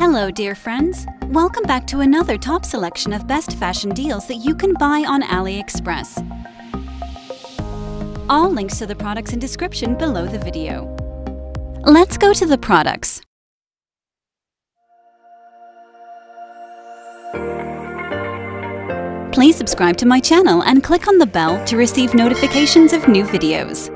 Hello, dear friends. Welcome back to another top selection of best fashion deals that you can buy on AliExpress. All links to the products in description below the video. Let's go to the products. Please subscribe to my channel and click on the bell to receive notifications of new videos.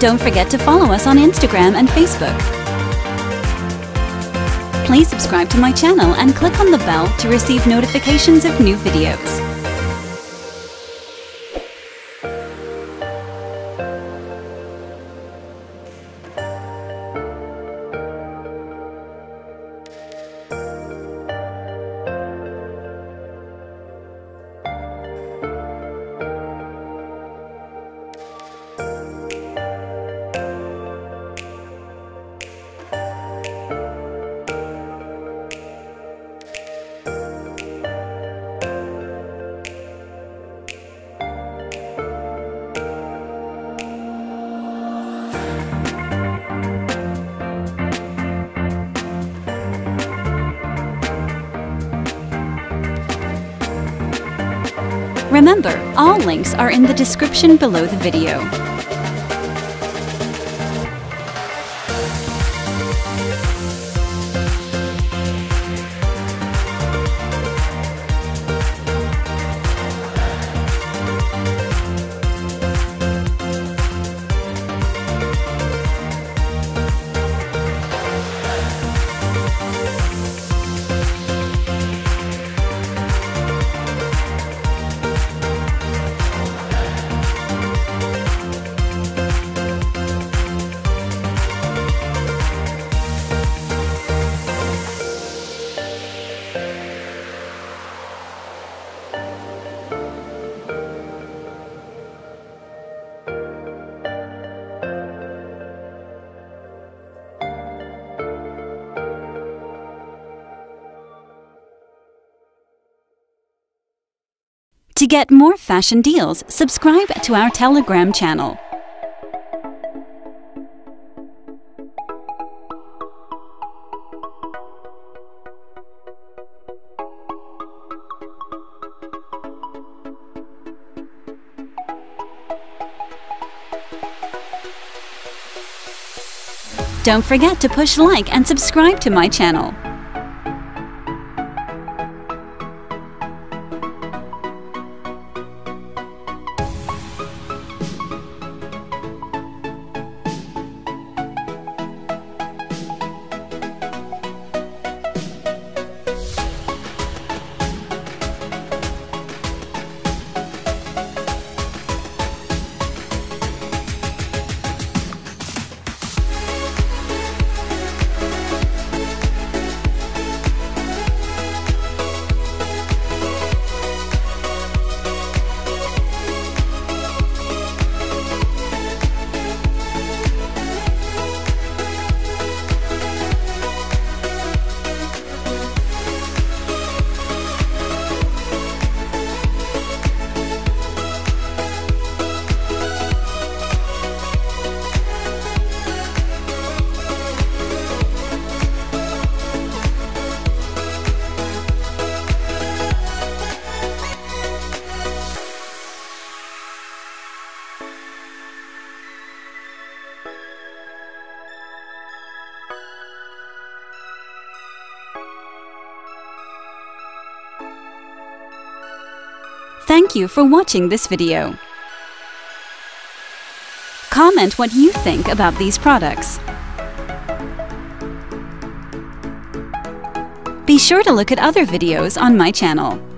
Don't forget to follow us on Instagram and Facebook. Please subscribe to my channel and click on the bell to receive notifications of new videos. Remember, all links are in the description below the video. To get more fashion deals, subscribe to our Telegram channel. Don't forget to push like and subscribe to my channel. Thank you for watching this video. Comment what you think about these products. Be sure to look at other videos on my channel.